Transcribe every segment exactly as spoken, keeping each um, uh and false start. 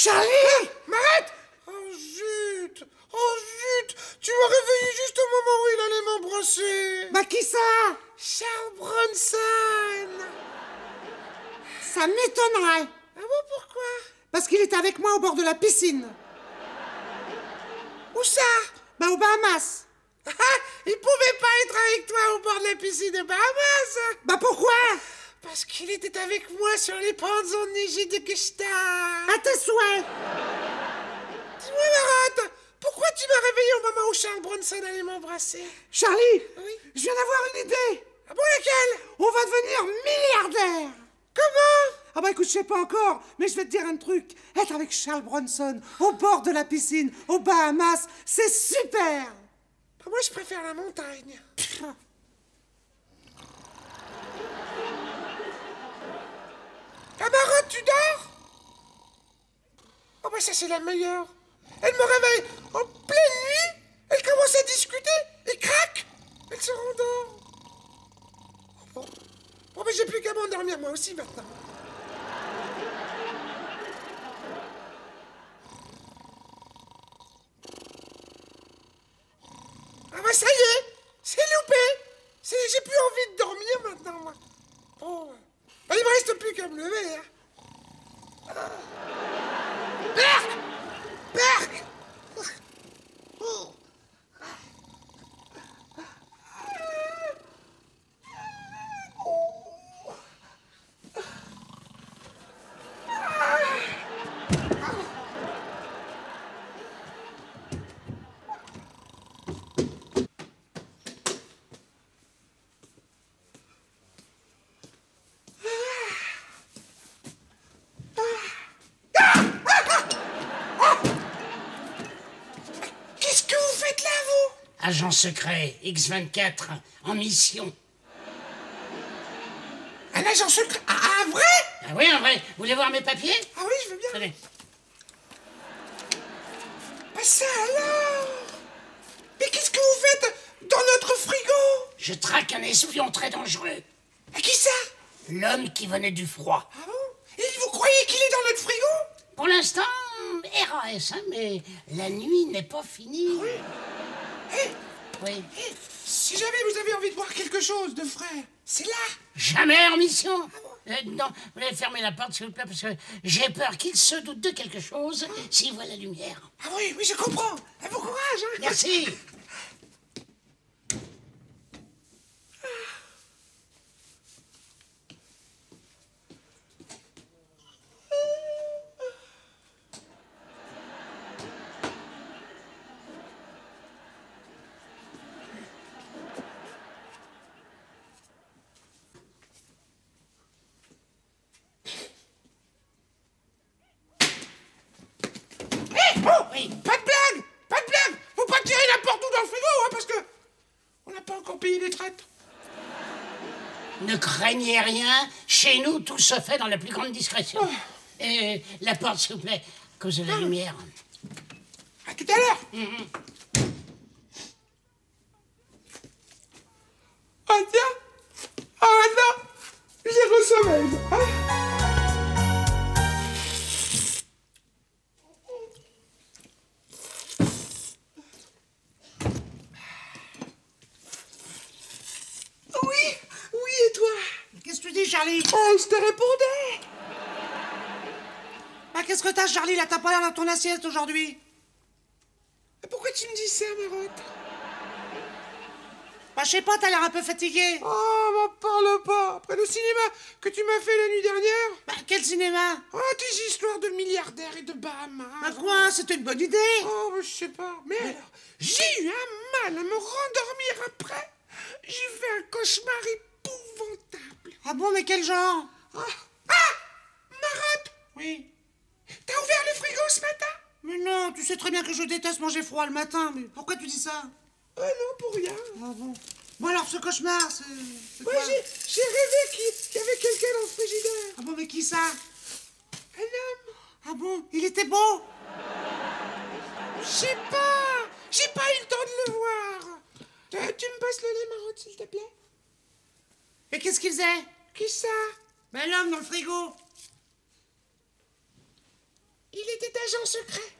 Charlie! M'arrête! Oh zut! Oh zut! Tu m'as réveillé juste au moment où il allait m'embrasser! Bah qui ça? Charles Bronson! Ça m'étonnerait! Ah bon, pourquoi? Parce qu'il était avec moi au bord de la piscine. Où ça? Bah aux Bahamas. Il pouvait pas être avec toi au bord de la piscine des Bahamas. Bah pourquoi? Parce qu'il était avec moi sur les pentes enneigées de Kishtar. À tes souhaits. Dis-moi, Marotte, pourquoi tu m'as réveillée au moment où Charles Bronson allait m'embrasser? Charlie, oui? Je viens d'avoir une idée. Ah bon, laquelle? On va devenir milliardaire. Comment? Ah bah écoute, je sais pas encore, mais je vais te dire un truc. Être avec Charles Bronson, au bord de la piscine, aux Bahamas, c'est super. Bah moi, je préfère la montagne. Ah Marotte, tu dors? Oh bah ça, c'est la meilleure. Elle me réveille en pleine nuit, elle commence à discuter, et crac, elle se rendort. Oh, bon, bon bah j'ai plus qu'à m'endormir moi aussi maintenant. Ça y est, c'est loupé. J'ai plus envie de dormir maintenant, moi. Bon, ben, il me reste plus qu'à me lever, hein. Ah. Berk Berk oh. Agent secret, X vingt-quatre, en mission. Un agent secret? Ah, un vrai? Ah oui, un vrai. Vous voulez voir mes papiers? Ah oui, je veux bien. Allez. Bah ça alors? Mais qu'est-ce que vous faites dans notre frigo? Je traque un espion très dangereux. Et qui ça? L'homme qui venait du froid. Ah bon? Et vous croyez qu'il est dans notre frigo? Pour l'instant, R A S, hein, mais la nuit n'est pas finie. Ah oui. Hey, oui. Hey, si jamais vous avez envie de voir quelque chose de frais, c'est là. Jamais en mission. Ah bon? euh, Non, vous allez fermer la porte, s'il vous plaît, parce que j'ai peur qu'il se doute de quelque chose ah. S'il voit la lumière. Ah oui, oui, je comprends. Et bon courage. Hein. Merci. Craignez rien, chez nous tout se fait dans la plus grande discrétion. Oh. Et la porte s'il vous plaît, à cause de la ah. lumière. À tout à l'heure. Mm-hmm. Oh tiens, oh maintenant, j'ai ressemblé. Hein? Oh, je te répondais. Bah, qu'est-ce que t'as, Charlie? Là, t'as pas l'air dans ton assiette aujourd'hui. Pourquoi tu me dis ça, Marotte? Bah, je sais pas, t'as l'air un peu fatigué. Oh, m'en parle pas. Après le cinéma que tu m'as fait la nuit dernière. Bah, quel cinéma? Oh, tes histoires de milliardaires et de Bahamas. Bah, quoi? C'était une bonne idée. Oh, bah, je sais pas. Mais, Mais... alors, j'ai eu un mal à me rendormir après. J'ai fait un cauchemar épouvantable. Ah bon, mais quel genre? Ah, ah Marotte! Oui? T'as ouvert le frigo ce matin? Mais non, tu sais très bien que je déteste manger froid le matin, mais pourquoi tu dis ça? Ah non, pour rien. Ah bon. Bon alors, ce cauchemar, c'est... Moi, ouais, j'ai rêvé qu'il y avait quelqu'un dans le frigidaire. Ah bon, mais qui ça? Un homme. Ah bon, il était beau? Je sais pas, j'ai pas eu le temps de le voir. Tu, tu me passes le lait, Marotte, s'il te plaît? Et qu'est-ce qu'il faisait? Qui ça? Ben l'homme dans le frigo. Il était agent secret.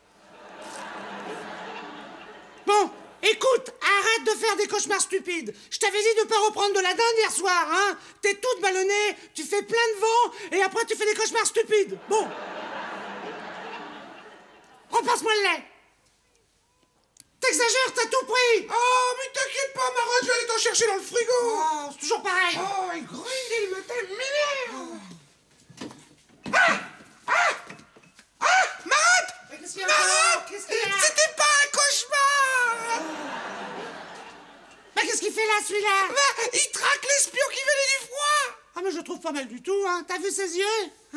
Bon, écoute, arrête de faire des cauchemars stupides. Je t'avais dit de pas reprendre de la dinde hier soir, hein. T'es toute ballonnée, tu fais plein de vent, et après tu fais des cauchemars stupides. Bon. Repasse-moi le lait. T'exagères, t'as tout pris. Oh, mais t'inquiète pas, ma radio, elle est en chercher dans le frigo. Oh, c'est toujours pareil. Oh, et griller le matin, m'énerve. Oh. Ah Ah Ah Marotte Marotte C'était pas un cauchemar. Bah, qu'est-ce qu'il fait là, celui-là? Bah, il traque l'espion qui venait du froid. Ah, mais je le trouve pas mal du tout, hein. T'as vu ses yeux?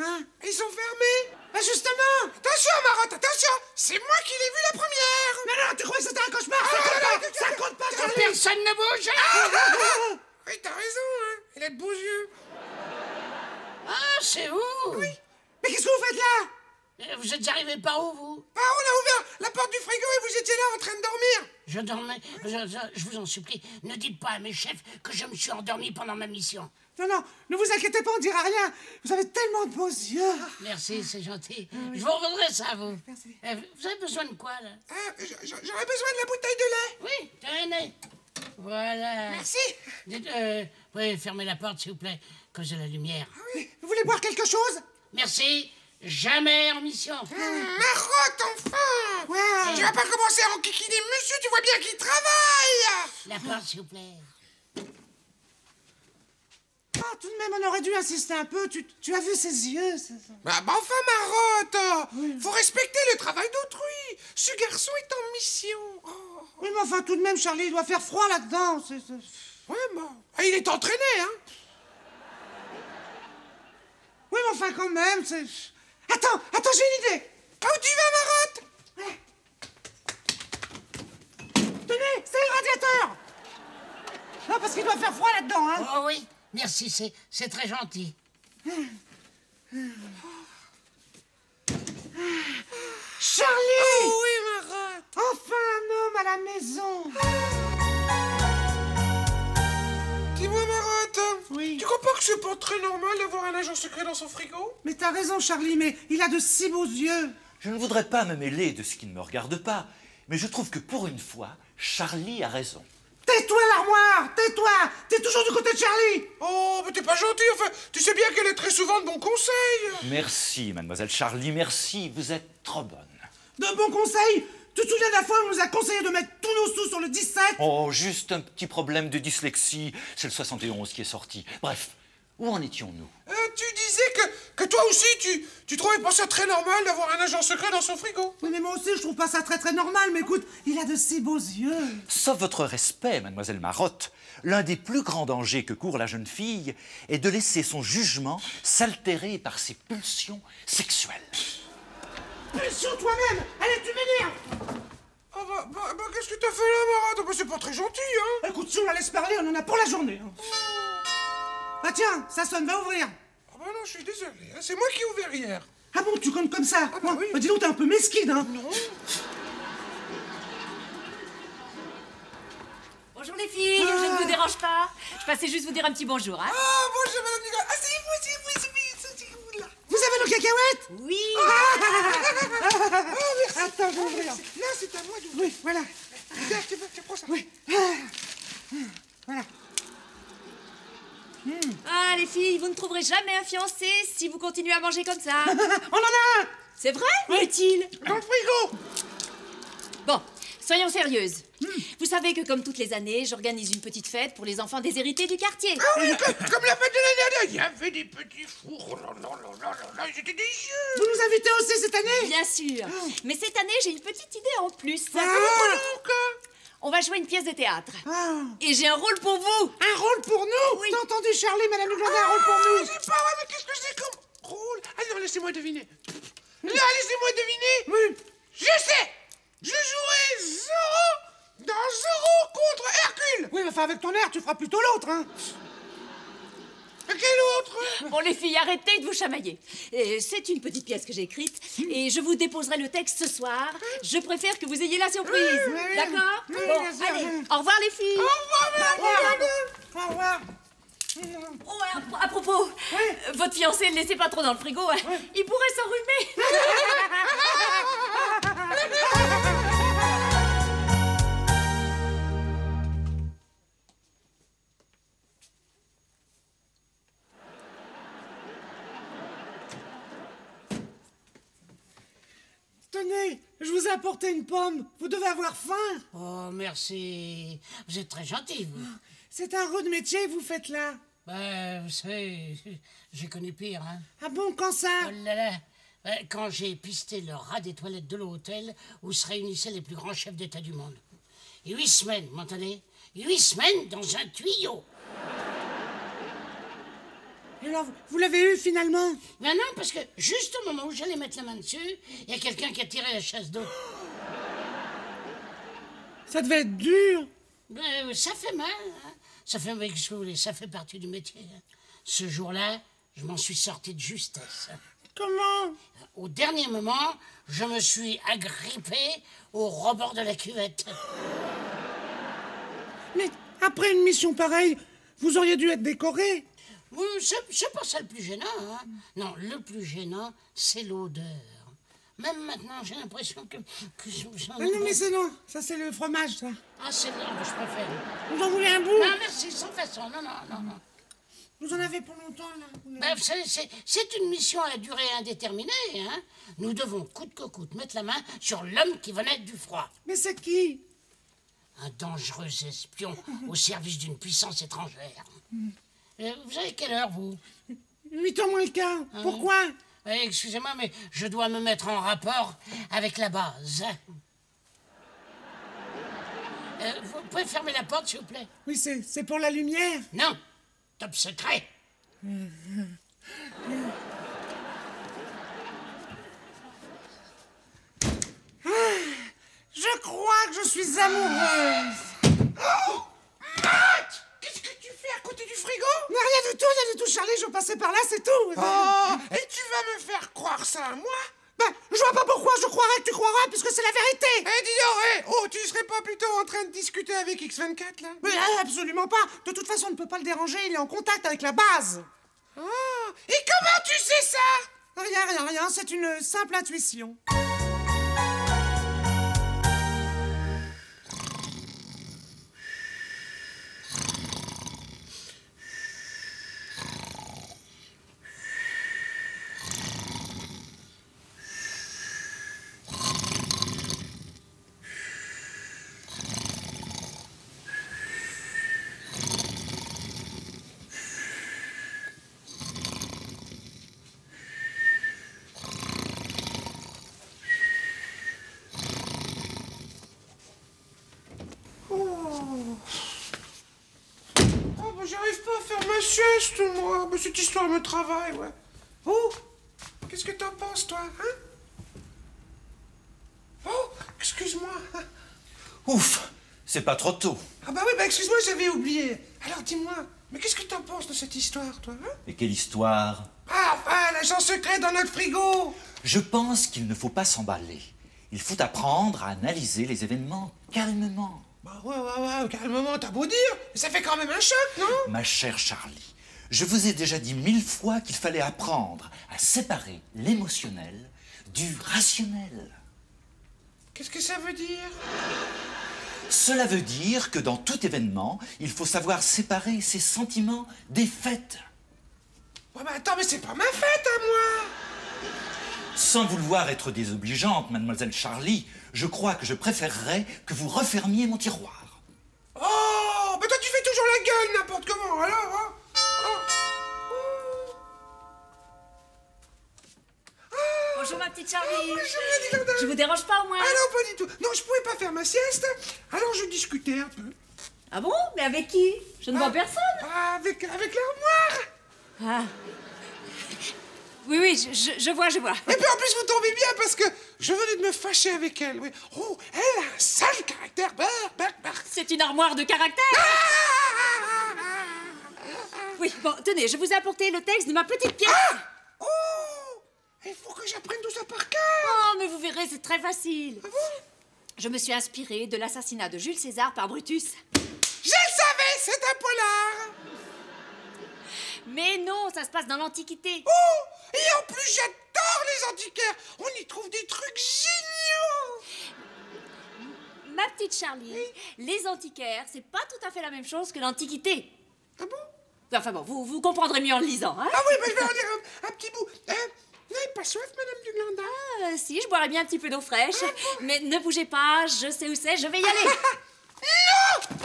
Hein? Ils sont fermés. Bah, justement. Attention, Marotte, attention. C'est moi qui l'ai vu la première. Non, non, tu crois que c'était un cauchemar? Ça compte pas, ça compte pas. Personne ne bouge. Oui, t'as raison, hein. Il a de beaux yeux. Ah, c'est vous? Oui. Mais qu'est-ce que vous faites là? Vous êtes arrivés par où, vous? Ah, on a ouvert la porte du frigo et vous étiez là en train de dormir. Je dormais. Je, je, je vous en supplie, ne dites pas à mes chefs que je me suis endormi pendant ma mission. Non, non, ne vous inquiétez pas, on dira rien. Vous avez tellement de beaux yeux. Merci, c'est gentil. Euh, je vous rendrai ça, vous. Merci. Euh, vous avez besoin de quoi, là? euh, J'aurais besoin de la bouteille de lait. Oui, tenez. Voilà. Merci. Dites, euh, oui, fermez la porte, s'il vous plaît, cause de la lumière. Ah oui. Vous voulez boire quelque chose? Merci. Jamais en mission. Mmh, Marotte, enfin. Ouais. Tu vas pas commencer à enquiquiner monsieur, tu vois bien qu'il travaille. La porte, s'il vous plaît. Ah, tout de même, on aurait dû insister un peu. Tu, tu as vu ses yeux, ça. Bah, bah enfin, Marotte, oui. Faut respecter le travail d'autrui. Ce garçon est en mission. Oh. Oui, mais enfin, tout de même, Charlie, il doit faire froid là-dedans. Ouais, bah... Ah, il est entraîné, hein. Oui, mais enfin, quand même, c'est... Attends, attends, j'ai une idée. Ah, où tu vas, Marotte? Ouais. Tenez, c'est le radiateur. Non, parce qu'il doit faire froid là-dedans, hein. Oh, oui. Merci, c'est très gentil. Charlie! Oh oui, Marotte! Enfin un homme à la maison! Dis-moi, Marotte! Oui? Tu comprends que c'est pas très normal d'avoir un agent secret dans son frigo? Mais t'as raison, Charlie, mais il a de si beaux yeux! Je ne voudrais pas me mêler de ce qui ne me regarde pas, mais je trouve que pour une fois, Charlie a raison. Tais-toi, l'armoire! Tais-toi! T'es toujours du côté de Charlie! Oh, mais t'es pas gentil, enfin, tu sais bien qu'elle est très souvent de bons conseils! Merci, mademoiselle Charlie, merci, vous êtes trop bonne. De bons conseils? Tu te souviens de la fois où on nous a conseillé de mettre tous nos sous sur le dix-sept? Oh, juste un petit problème de dyslexie, c'est le soixante et onze qui est sorti. Bref, où en étions-nous? euh, Tu disais que, que toi aussi, tu, tu trouvais pas ça très normal d'avoir un agent secret dans son frigo? Oui, mais moi aussi, je trouve pas ça très très normal, mais écoute, il a de si beaux yeux. Sauf votre respect, mademoiselle Marotte, l'un des plus grands dangers que court la jeune fille est de laisser son jugement s'altérer par ses pulsions sexuelles. Pulsion toi-même! Allez, tu m'énerves! Oh bah, bah, bah qu'est-ce que t'as fait là, Marotte? Bah, c'est pas très gentil, hein? Écoute, si on la laisse parler, on en a pour la journée, hein. Ah tiens, ça sonne, va ouvrir. Ah bah non, je suis désolé, hein, c'est moi qui ai ouvert hier. Ah bon, tu comptes comme ça? Ah bah, oui. Bah, dis donc, t'es un peu mesquine, hein. Non. Bonjour les filles, ah. Je ne vous dérange pas. Je passais juste vous dire un petit bonjour, hein. Ah, bonjour madame Nicolas. Ah, c'est vous, c'est vous, c'est vous, c'est vous, là. Vous avez nos cacahuètes? Oui. Ah, ah. Oh, merci. Attends, je vais ouvrir. Là, c'est à moi d'ouvrir. Oui, voilà. Tiens, tu, tu prends ça. Oui. Ah. Voilà. Mmh. Ah, les filles, vous ne trouverez jamais un fiancé si vous continuez à manger comme ça. On en a un. C'est vrai? Où est-il? Dans le frigo. Bon, soyons sérieuses. Mmh. Vous savez que, comme toutes les années, j'organise une petite fête pour les enfants déshérités du quartier. Ah oui, comme, comme la fête de l'année dernière. Il y avait des petits fours. Ils étaient délicieux. Vous nous invitez aussi cette année? Bien sûr. Oh. Mais cette année, j'ai une petite idée en plus. Ah, pourquoi? On va jouer une pièce de théâtre. Ah. Et j'ai un rôle pour vous. Un rôle pour nous? Oui. T'as entendu, Charlie, madame Duglandin, ah, un rôle pour nous. Je sais pas, ouais, mais qu'est-ce que c'est comme rôle? Ah non, laissez-moi deviner. Mmh. Là, laissez-moi deviner. Oui. Je sais. Je jouerai Zorro dans Zorro contre Hercule. Oui, mais enfin, avec ton air, tu feras plutôt l'autre, hein. Quel autre? Bon, les filles, arrêtez de vous chamailler. Euh, C'est une petite pièce que j'ai écrite et je vous déposerai le texte ce soir. Je préfère que vous ayez la surprise. Oui, oui, d'accord? Oui, bon, oui, allez, oui. Au revoir, les filles. Au revoir, madame. Au revoir. Oh, à, à propos, oui. Votre fiancé, ne le laissez pas trop dans le frigo. Oui. Il pourrait s'enrhumer. Tenez, je vous ai apporté une pomme. Vous devez avoir faim. Oh, merci. Vous êtes très gentil, vous. C'est un rude métier, vous faites là. Ben, vous savez, j'ai connu pire, hein. Ah bon, quand ça? Oh là là. Ben, quand j'ai pisté le rat des toilettes de l'hôtel où se réunissaient les plus grands chefs d'État du monde. Et huit semaines, m'entendez? Huit semaines dans un tuyau. Et alors, vous l'avez eu, finalement? Ben non, parce que juste au moment où j'allais mettre la main dessus, il y a quelqu'un qui a tiré la chasse d'eau. Ça devait être dur. Ben, ça fait mal, hein. Ça fait mal, qu'est-ce que vous voulez, ça fait partie du métier. Ce jour-là, je m'en suis sorti de justesse. Comment? Au dernier moment, je me suis agrippé au rebord de la cuvette. Mais après une mission pareille, vous auriez dû être décoré. Oui, c'est pas ça le plus gênant, hein. Non, le plus gênant, c'est l'odeur. Même maintenant, j'ai l'impression que... que ça... mais non, mais c'est non. Ça, c'est le fromage, ça. Ah, c'est non, je préfère. Vous en voulez un bout? Non, merci, sans façon. Non, non, non, non. Vous en avez pour longtemps, là? Ben, vous savez, c'est une mission à durée indéterminée, hein. Nous devons, coûte que coûte, mettre la main sur l'homme qui venait du froid. Mais c'est qui? Un dangereux espion au service d'une puissance étrangère. Vous avez quelle heure, vous? huit heures moins le quart. Hein? Pourquoi? Excusez-moi, mais je dois me mettre en rapport avec la base. Euh, vous pouvez fermer la porte, s'il vous plaît? Oui, c'est pour la lumière? Non, top secret. Ah, je crois que je suis amoureuse. Oh, Matt! Du frigo? Mais rien du tout, rien du tout, Charlie, je passais par là, c'est tout. Oh, et tu vas me faire croire ça à moi? Ben, je vois pas pourquoi je croirais que tu croiras, puisque c'est la vérité. Eh, hey, dis donc, hey, oh, tu serais pas plutôt en train de discuter avec X vingt-quatre, là? Mais euh, absolument pas. De toute façon, on ne peut pas le déranger, il est en contact avec la base. Oh, et comment tu sais ça? Rien, rien, rien, c'est une simple intuition. Moi, mais cette histoire me travaille, ouais. Oh, qu'est-ce que t'en penses, toi, hein? Oh, excuse-moi. Ouf, c'est pas trop tôt. Ah bah oui, bah excuse-moi, j'avais oublié. Alors dis-moi, mais qu'est-ce que t'en penses de cette histoire, toi, hein? Mais quelle histoire? Ah, enfin, l'agent secret dans notre frigo. Je pense qu'il ne faut pas s'emballer. Il faut apprendre à analyser les événements calmement. Bah ouais, ouais, ouais, calmement, t'as beau dire, mais ça fait quand même un choc, non? Ma chère Charlie, je vous ai déjà dit mille fois qu'il fallait apprendre à séparer l'émotionnel du rationnel. Qu'est-ce que ça veut dire? Cela veut dire que dans tout événement, il faut savoir séparer ses sentiments des faits. Ouais, mais attends, mais c'est pas ma fête à moi! Sans vouloir être désobligeante, mademoiselle Charlie, je crois que je préférerais que vous refermiez mon tiroir. Oh, mais toi tu fais toujours la gueule n'importe comment, alors, hein? Bonjour ma petite Charlie. Oh, bonjour, Madame. Je vous dérange pas au moins? Ah non, pas du tout. Non, je pouvais pas faire ma sieste, alors je discutais un peu. Ah bon? Mais avec qui? Je ne ah, vois personne. Ah, avec, avec l'armoire. Ah. Oui, oui, je, je vois, je vois. Et puis en plus, vous tombez bien parce que je venais de me fâcher avec elle. Oui. Oh, elle a un sale caractère. C'est une armoire de caractère. Oui, bon, tenez, je vous ai apporté le texte de ma petite pièce. Ah! Oh! Il faut que j'apprenne tout ça par cœur. Oh, mais vous verrez, c'est très facile. Ah bon? Je me suis inspirée de l'assassinat de Jules César par Brutus. Je le savais, c'est un polar. Mais non, ça se passe dans l'Antiquité. Oh! Et en plus, j'adore les antiquaires. On y trouve des trucs géniaux. Ma petite Charlie, oui? Les antiquaires, c'est pas tout à fait la même chose que l'Antiquité. Ah bon? Enfin bon, vous, vous comprendrez mieux en le lisant, hein? Ah oui, mais je vais en lire un, un petit bout. Hein? Vous n'avez pas pas soif, Madame Duglandin? Ah, si, je boirais bien un petit peu d'eau fraîche. Ah, bon. Mais ne bougez pas, je sais où c'est, je vais y aller. Non!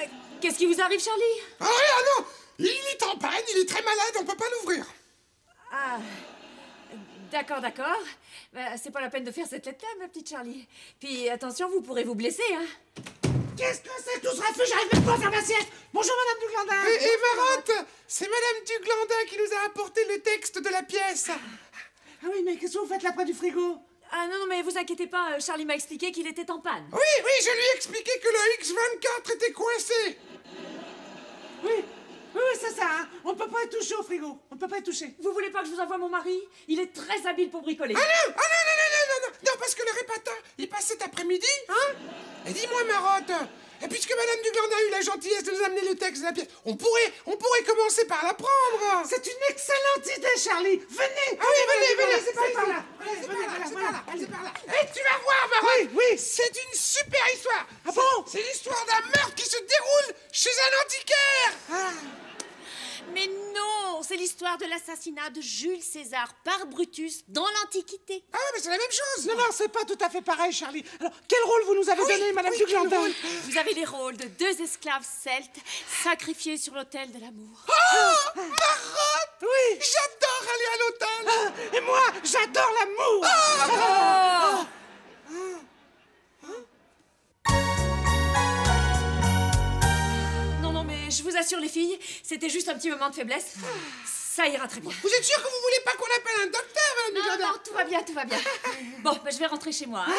Euh, Qu'est-ce qui vous arrive, Charlie? Ah, non! Il est en panne, il est très malade, on peut pas l'ouvrir. Ah... D'accord, d'accord. Bah, c'est pas la peine de faire cette lettre-là, ma petite Charlie. Puis, attention, vous pourrez vous blesser, hein. Qu'est-ce que c'est que tout ce refuge? J'arrive même pas à faire ma sieste. Bonjour, Madame Duglandin. Et, et Marotte, c'est Madame Duglandin qui nous a apporté le texte de la pièce. Ah oui, mais qu'est-ce que vous faites là près du frigo? Ah non, mais vous inquiétez pas, Charlie m'a expliqué qu'il était en panne. Oui, oui, je lui ai expliqué que le X vingt-quatre était coincé. Oui. Oui, oui, c'est ça, hein. On peut pas être touché au frigo. On peut pas être touché. Vous voulez pas que je vous envoie mon mari? Il est très habile pour bricoler. Ah non, ah non, non, non, non, non, non, parce que le répatin, il passe cet après-midi, hein. Et dis-moi, Marotte, et puisque Madame Duglandin a eu la gentillesse de nous amener le texte de la pièce, on pourrait, on pourrait commencer par la prendre. C'est une excellente idée, Charlie. Venez. Ah oui, venez, venez, venez, c'est par, par là. Venez, venez, par là, c'est par là, c'est par là. Et tu vas voir, Marotte. Oui, oui. C'est une super histoire. Ah bon? C'est l'histoire d'un meurtre qui se déroule chez un antiquaire. Ah. Mais non, c'est l'histoire de l'assassinat de Jules César par Brutus dans l'Antiquité. Ah, mais c'est la même chose. Non, non, c'est pas tout à fait pareil, Charlie. Alors, quel rôle vous nous avez oui, donné, Madame oui, Duglandin? Vous avez les rôles de deux esclaves celtes sacrifiés sur l'autel de l'amour. Oh, Marotte! Oui. J'adore aller à l'autel. Et moi, j'adore l'amour. Oh, oh. Je vous assure, les filles, c'était juste un petit moment de faiblesse. Ça ira très bien. Vous êtes sûre que vous voulez pas qu'on appelle un docteur, Madame Duglandin? Non, non, tout va bien, tout va bien. Bon, ben, je vais rentrer chez moi. Hein.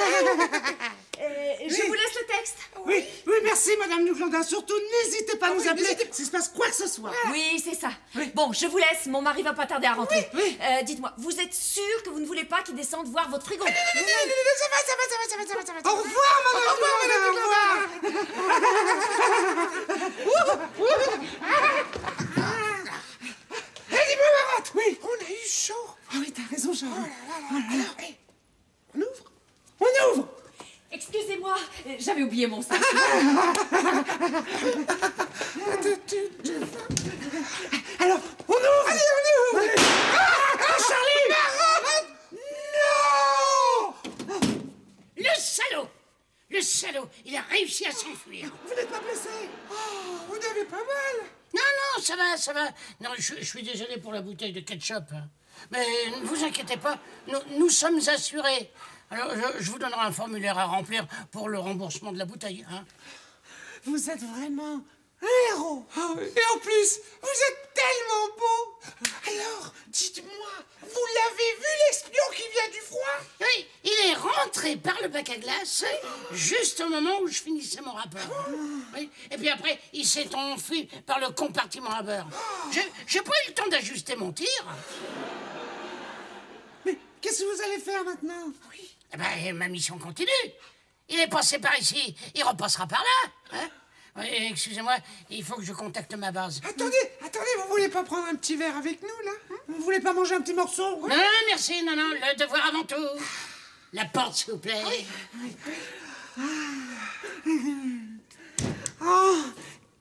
Et je oui. vous laisse le texte. Oui, oui, merci, Madame Duglandin. Surtout, n'hésitez pas à nous oui, appeler s'il se passe quoi que ce soit. Oui, c'est ça. Oui. Bon, je vous laisse. Mon mari va pas tarder à rentrer. Oui, oui. Euh, dites-moi, vous êtes sûre que vous ne voulez pas qu'il descende voir votre frigo? Non, non, non, non, non, non, ça va, ça va, ça va, ça va, ça va. Au revoir, Madame Duglandin. Au revoir, Madame Duglandin. J'avais oublié mon sac. Alors, on ouvre. Allez, on ouvre. Ah, ah, Charlie, Marotte. Non. Le salaud. Le salaud, il a réussi à s'enfuir. Vous n'êtes pas blessé? Oh, vous n'avez pas mal? Non, non, ça va, ça va. Non, je, je suis désolé pour la bouteille de ketchup. Hein. Mais ne vous inquiétez pas, nous, nous sommes assurés. Alors, je, je vous donnerai un formulaire à remplir pour le remboursement de la bouteille, hein. Vous êtes vraiment un héros. Oh, oui. Et en plus, vous êtes tellement beau. Alors, dites-moi, vous l'avez vu, l'espion qui vient du froid? Oui, il est rentré par le bac à glace, juste au moment où je finissais mon rapport. Oh. Oui. Et puis après, il s'est enfui par le compartiment à beurre. Oh. J'ai pas eu le temps d'ajuster mon tir. Mais qu'est-ce que vous allez faire maintenant? Oui. Eh ben, ma mission continue. Il est passé par ici, il repassera par là. Hein? Oui, excusez-moi, il faut que je contacte ma base. Attendez, attendez, vous voulez pas prendre un petit verre avec nous, là? Hein? Vous voulez pas manger un petit morceau? Oui? Non, merci, non, non, le devoir avant tout. La porte, s'il vous plaît. Oui. Oui. Ah. Oh,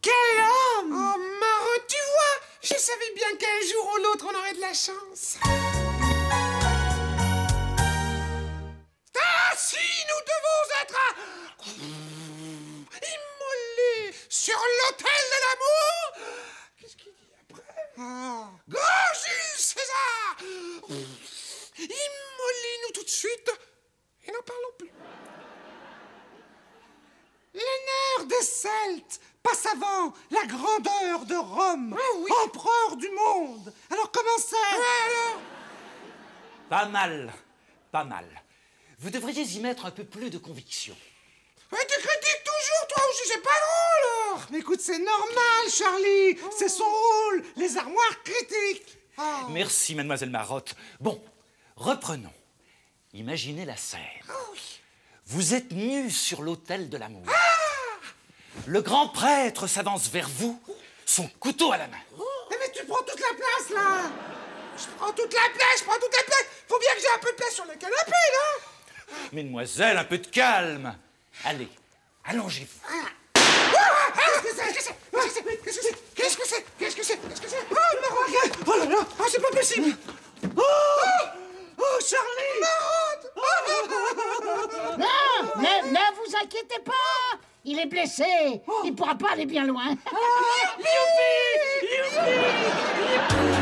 quel homme! Oh, Marotte, tu vois, je savais bien qu'un jour ou l'autre, on aurait de la chance. Si nous devons être immolés sur l'autel de l'amour. Qu'est-ce qu'il dit après? Ah. Grand Jules César, immolez-nous tout de suite et n'en parlons plus. L'honneur des Celtes passe avant la grandeur de Rome, ah oui. Empereur du monde. Alors comment ça? Ouais, alors... Pas mal, pas mal. Vous devriez y mettre un peu plus de conviction. Mais tu critiques toujours, toi aussi, c'est pas drôle, alors. Mais écoute, c'est normal, Charlie. Oh. C'est son rôle, les armoires critiques. Oh. Merci, mademoiselle Marotte. Bon, reprenons. Imaginez la scène. Oh, oui. Vous êtes nus sur l'autel de l'amour. Ah. Le grand prêtre s'avance vers vous, son couteau à la main. Oh. Mais, mais tu prends toute la place, là. Je prends toute la place, je prends toute la place. Faut bien que j'ai un peu de place sur le canapé, là. Mesdemoiselles, un peu de calme. Allez, allongez-vous. Ah. Ah, ah, ah, Qu'est-ce que c'est? Qu'est-ce que c'est? Qu'est-ce que c'est? Qu'est-ce que c'est? Oh, Maroc! Oh là là! Oh, c'est pas possible! Oh! Oh, Charlie! Maroc! Non! Ne, ne vous inquiétez pas! Il est blessé! Il pourra pas aller bien loin! Youpi! Youpi! Youpi!